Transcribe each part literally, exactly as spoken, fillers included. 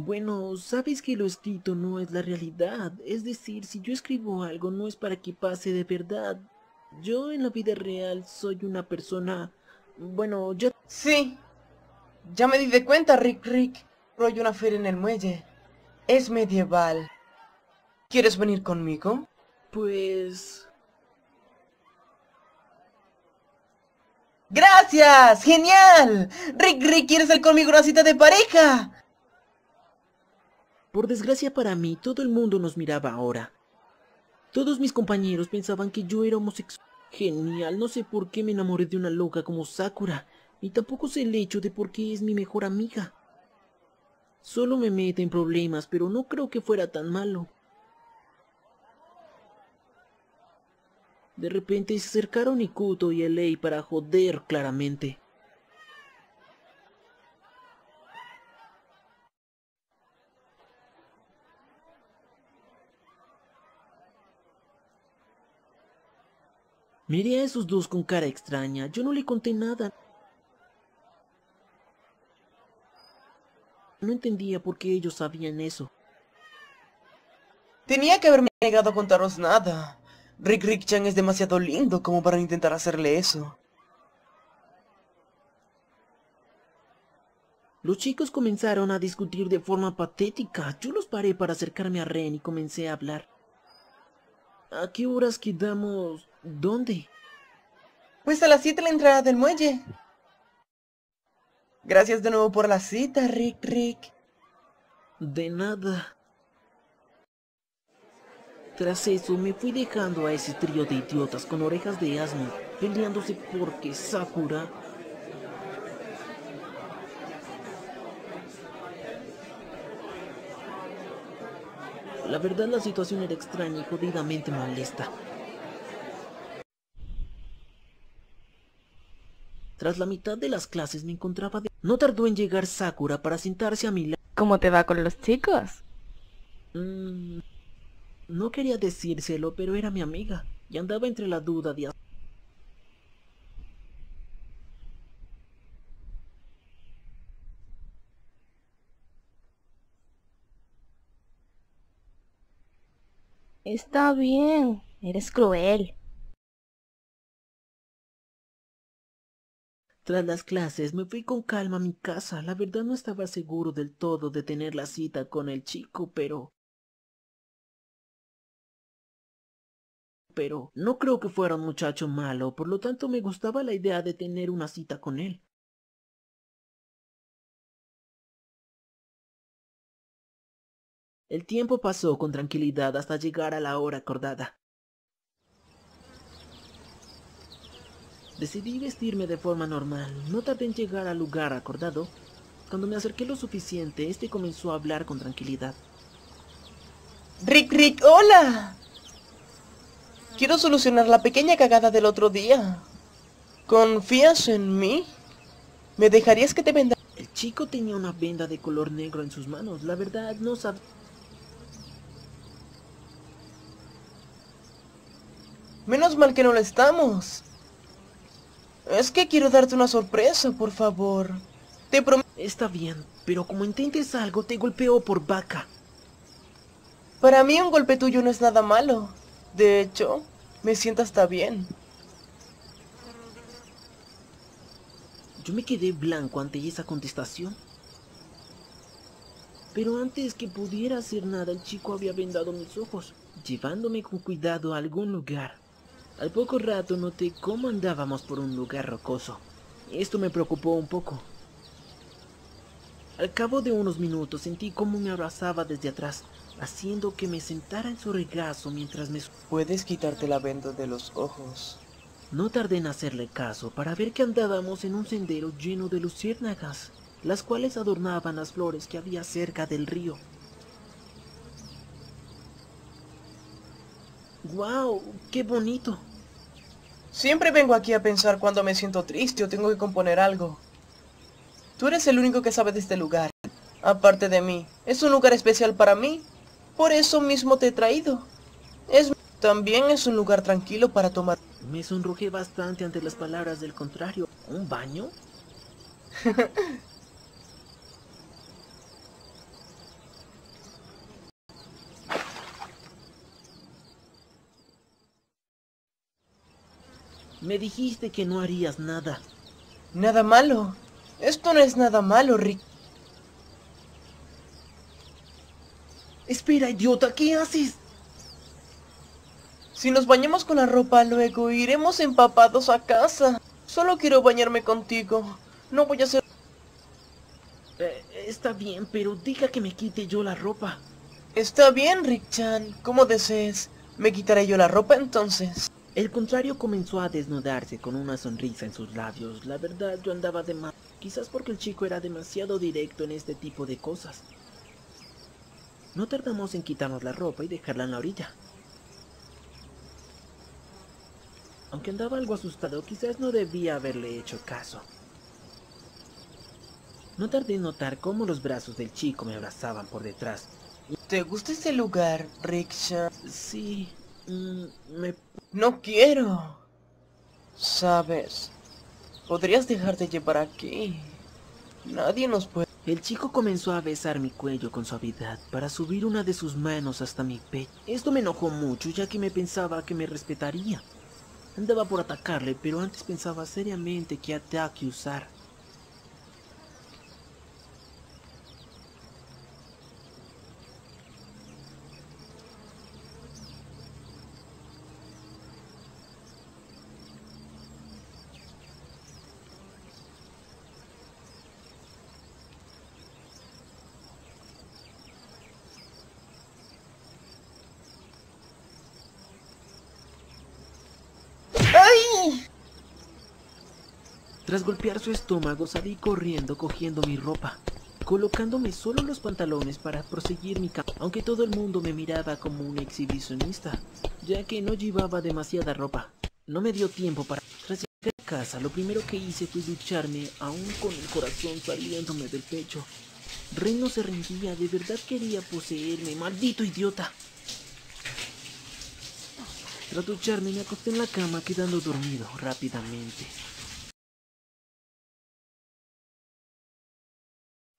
Bueno, sabes que lo escrito no es la realidad, es decir, si yo escribo algo no es para que pase de verdad. Yo en la vida real soy una persona... bueno, yo... Sí, ya me di de cuenta, Rick Rick, pero hay una feria en el muelle. Es medieval. ¿Quieres venir conmigo? Pues... ¡Gracias! ¡Genial! Rick Rick, ¿quieres ir conmigo a una cita de pareja? Por desgracia para mí, todo el mundo nos miraba ahora. Todos mis compañeros pensaban que yo era homosexual. Genial, no sé por qué me enamoré de una loca como Sakura. Y tampoco sé el hecho de por qué es mi mejor amiga. Solo me mete en problemas, pero no creo que fuera tan malo. De repente se acercaron Ikuto y Aley para joder claramente. Miré a esos dos con cara extraña, yo no le conté nada. No entendía por qué ellos sabían eso. Tenía que haberme negado a contaros nada. Rick Rick Chan es demasiado lindo como para intentar hacerle eso. Los chicos comenzaron a discutir de forma patética. Yo los paré para acercarme a Ren y comencé a hablar. ¿A qué horas quedamos? ¿Dónde? Pues a las siete la entrada del muelle. Gracias de nuevo por la cita, Rick Rick. De nada. Tras eso me fui dejando a ese trío de idiotas con orejas de asno, peleándose porque Sakura... La verdad la situación era extraña y jodidamente molesta. Tras la mitad de las clases me encontraba de... No tardó en llegar Sakura para sentarse a mi lado. ¿Cómo te va con los chicos? Mm, no quería decírselo, pero era mi amiga y andaba entre la duda de... Está bien, eres cruel. Tras las clases me fui con calma a mi casa. La verdad no estaba seguro del todo de tener la cita con el chico, pero... Pero no creo que fuera un muchacho malo, por lo tanto me gustaba la idea de tener una cita con él. El tiempo pasó con tranquilidad hasta llegar a la hora acordada. Decidí vestirme de forma normal. No tardé en llegar al lugar acordado. Cuando me acerqué lo suficiente, este comenzó a hablar con tranquilidad. Rick Rick, hola. Quiero solucionar la pequeña cagada del otro día. ¿Confías en mí? ¿Me dejarías que te venda? El chico tenía una venda de color negro en sus manos. La verdad no sabía. Menos mal que no lo estamos. Es que quiero darte una sorpresa, por favor. Te prometo... Está bien, pero como intentes algo, te golpeo por vaca. Para mí un golpe tuyo no es nada malo. De hecho, me siento hasta bien. Yo me quedé blanco ante esa contestación. Pero antes que pudiera hacer nada, el chico había vendado mis ojos, llevándome con cuidado a algún lugar. Al poco rato noté cómo andábamos por un lugar rocoso. Esto me preocupó un poco. Al cabo de unos minutos sentí cómo me abrazaba desde atrás, haciendo que me sentara en su regazo mientras me... Puedes quitarte la venda de los ojos. No tardé en hacerle caso para ver que andábamos en un sendero lleno de luciérnagas, las cuales adornaban las flores que había cerca del río. ¡Guau! ¡Qué bonito! Siempre vengo aquí a pensar cuando me siento triste o tengo que componer algo. Tú eres el único que sabe de este lugar, aparte de mí. Es un lugar especial para mí, por eso mismo te he traído. Es... También es un lugar tranquilo para tomar... Me sonrojé bastante ante las palabras del contrario. ¿Un baño? Me dijiste que no harías nada. Nada malo. Esto no es nada malo, Rick. Espera, idiota, ¿qué haces? Si nos bañamos con la ropa luego, iremos empapados a casa. Solo quiero bañarme contigo. No voy a hacer... Eh, está bien, pero diga que me quite yo la ropa. Está bien, Rick-chan, como desees. Me quitaré yo la ropa entonces. El contrario comenzó a desnudarse con una sonrisa en sus labios. La verdad, yo andaba de mal. Quizás porque el chico era demasiado directo en este tipo de cosas. No tardamos en quitarnos la ropa y dejarla en la orilla. Aunque andaba algo asustado, quizás no debía haberle hecho caso. No tardé en notar cómo los brazos del chico me abrazaban por detrás. ¿Te gusta este lugar, Rick Sharp? Sí, mm, me... ¡No quiero! Sabes, podrías dejarte llevar aquí. Nadie nos puede... El chico comenzó a besar mi cuello con suavidad para subir una de sus manos hasta mi pecho. Esto me enojó mucho, ya que me pensaba que me respetaría. Andaba por atacarle, pero antes pensaba seriamente qué ataque usar. Tras golpear su estómago salí corriendo cogiendo mi ropa, colocándome solo los pantalones para proseguir mi camino, aunque todo el mundo me miraba como un exhibicionista, ya que no llevaba demasiada ropa. No me dio tiempo para... Tras llegar a casa lo primero que hice fue ducharme, aún con el corazón saliéndome del pecho. Ren no se rendía, de verdad quería poseerme, maldito idiota. Tras ducharme me acosté en la cama quedando dormido rápidamente.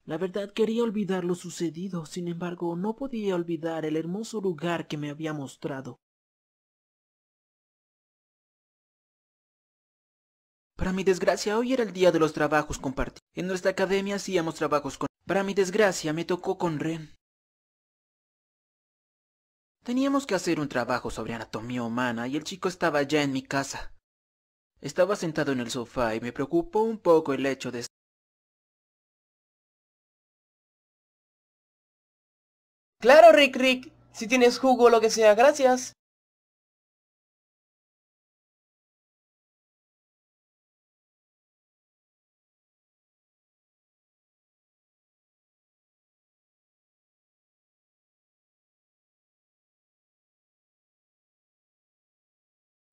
La verdad quería olvidar lo sucedido, sin embargo no podía olvidar el hermoso lugar que me había mostrado. Para mi desgracia hoy era el día de los trabajos compartidos. En nuestra academia hacíamos trabajos con... Para mi desgracia me tocó con Ren. Teníamos que hacer un trabajo sobre anatomía humana y el chico estaba ya en mi casa. Estaba sentado en el sofá y me preocupó un poco el hecho de... Claro, Rick Rick, si tienes jugo o lo que sea, gracias.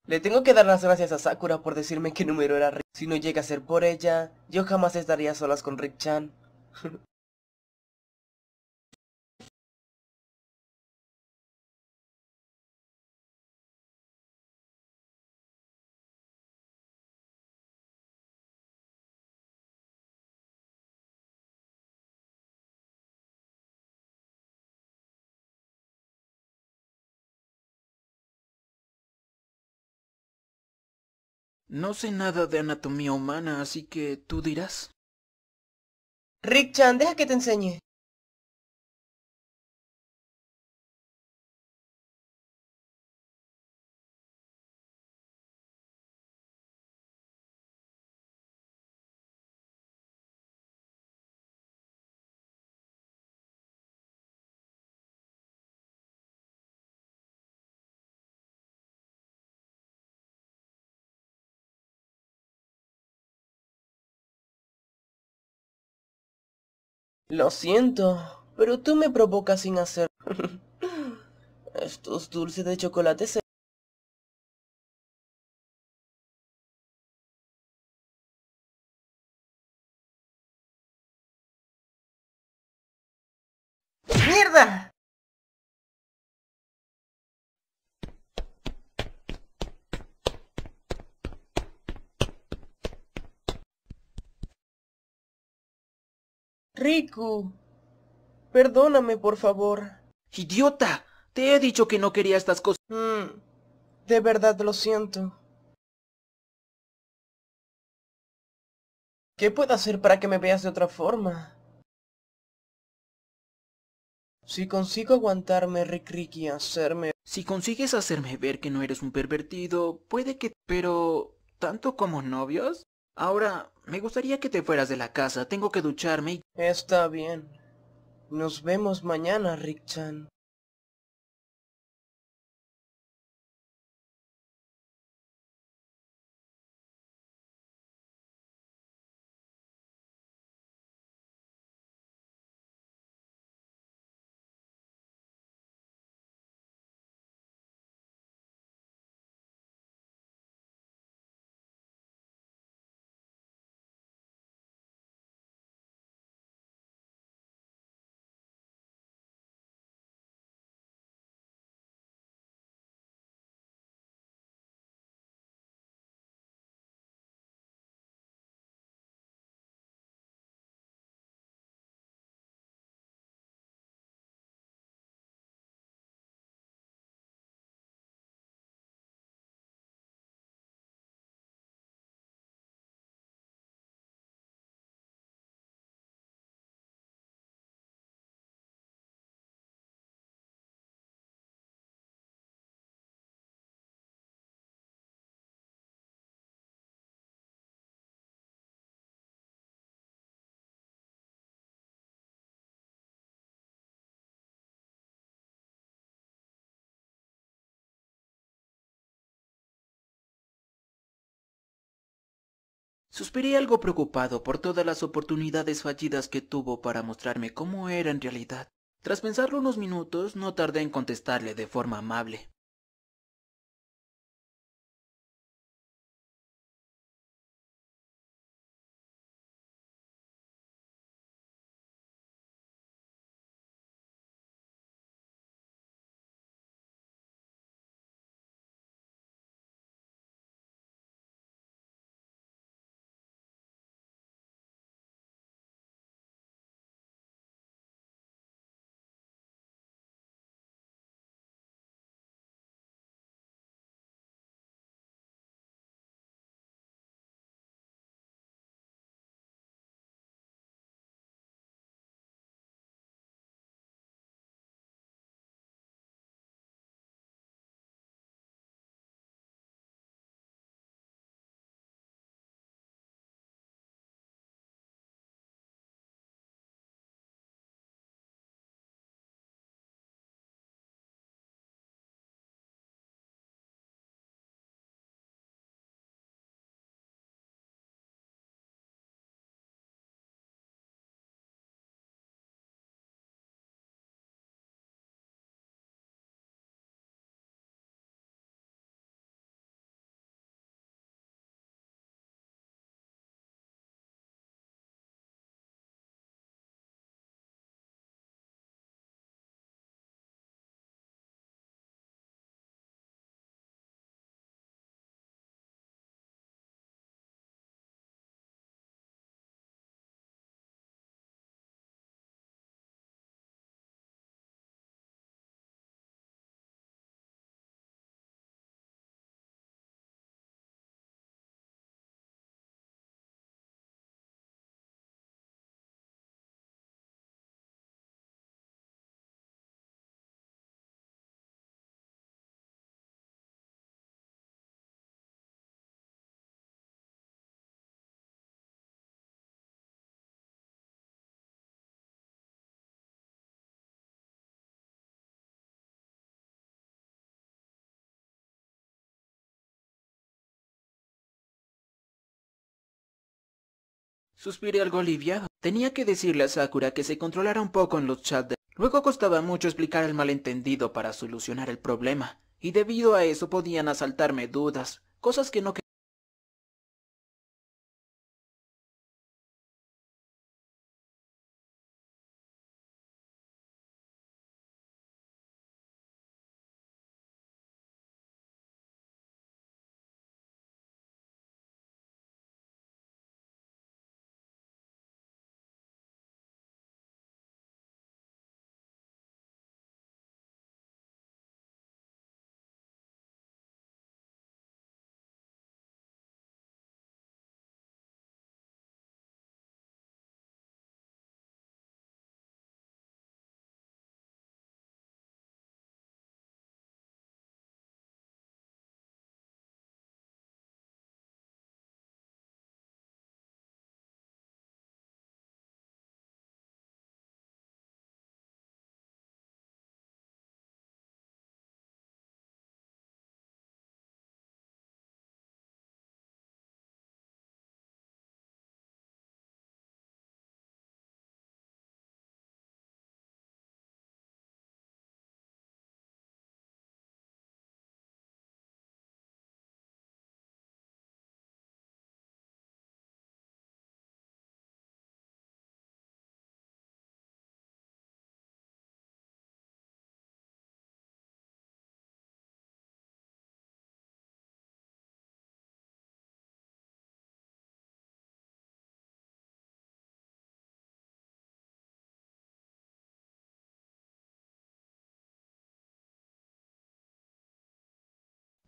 Le tengo que dar las gracias a Sakura por decirme qué número era Rick. Si no llega a ser por ella, yo jamás estaría solas con Rick-chan. No sé nada de anatomía humana, así que tú dirás. Rick-chan, deja que te enseñe. Lo siento, pero tú me provocas sin hacer... Estos dulces de chocolate se... ¡Mierda! Riku, perdóname por favor. ¡Idiota! Te he dicho que no quería estas cosas. Mm, de verdad lo siento. ¿Qué puedo hacer para que me veas de otra forma? Si consigo aguantarme, Rick Rick, y hacerme... Si consigues hacerme ver que no eres un pervertido, puede que... Pero... ¿tanto como novios? Ahora, me gustaría que te fueras de la casa, tengo que ducharme y... Está bien. Nos vemos mañana, Rick-chan. Suspiré algo preocupado por todas las oportunidades fallidas que tuvo para mostrarme cómo era en realidad. Tras pensarlo unos minutos, no tardé en contestarle de forma amable. Suspiré algo aliviado. Tenía que decirle a Sakura que se controlara un poco en los chats. De... Luego costaba mucho explicar el malentendido para solucionar el problema, y debido a eso podían asaltarme dudas, cosas que no quería.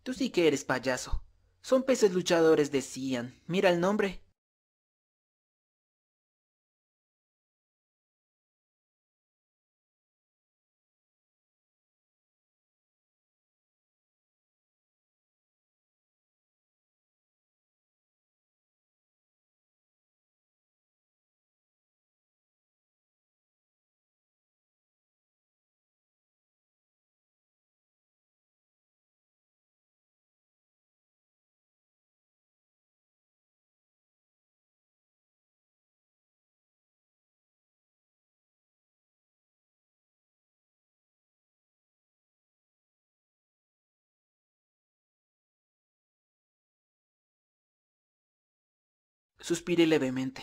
Tú sí que eres payaso. Son peces luchadores, decían. Mira el nombre. Suspiré levemente.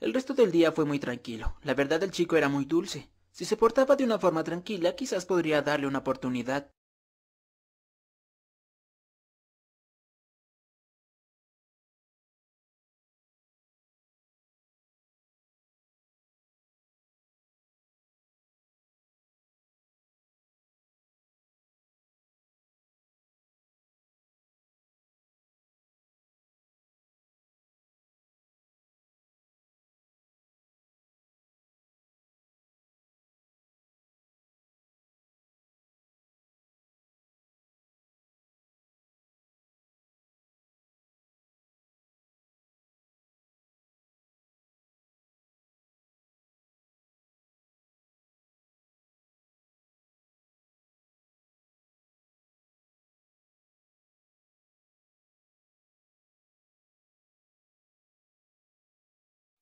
El resto del día fue muy tranquilo. La verdad, el chico era muy dulce. Si se portaba de una forma tranquila, quizás podría darle una oportunidad.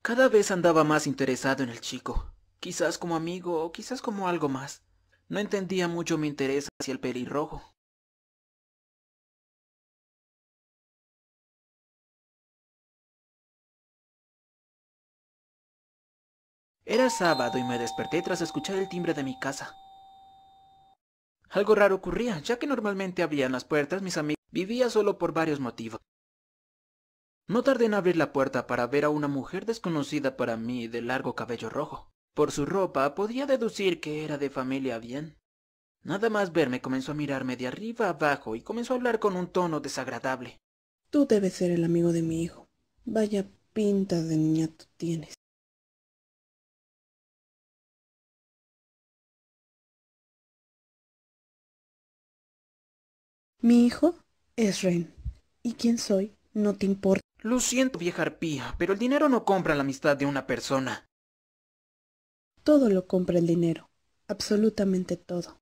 Cada vez andaba más interesado en el chico, quizás como amigo o quizás como algo más. No entendía mucho mi interés hacia el pelirrojo. Era sábado y me desperté tras escuchar el timbre de mi casa. Algo raro ocurría, ya que normalmente abrían las puertas mis amigos. Vivía solo por varios motivos. No tardé en abrir la puerta para ver a una mujer desconocida para mí de largo cabello rojo. Por su ropa podía deducir que era de familia bien. Nada más verme comenzó a mirarme de arriba abajo y comenzó a hablar con un tono desagradable. Tú debes ser el amigo de mi hijo. Vaya pinta de niñato tienes. Mi hijo es Ren. ¿Y quién soy? No te importa. Lo siento, vieja arpía, pero el dinero no compra la amistad de una persona. Todo lo compra el dinero, absolutamente todo.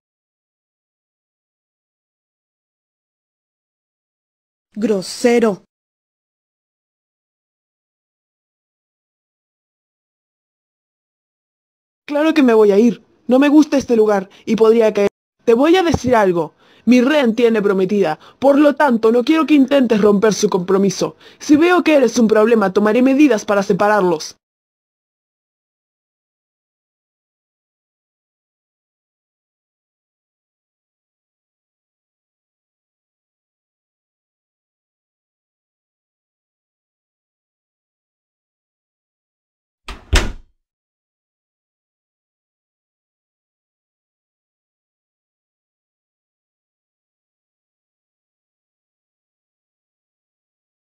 ¡Grosero! Claro que me voy a ir. No me gusta este lugar y podría caer. Te voy a decir algo. Mi Ren tiene prometida, por lo tanto no quiero que intentes romper su compromiso. Si veo que eres un problema, tomaré medidas para separarlos.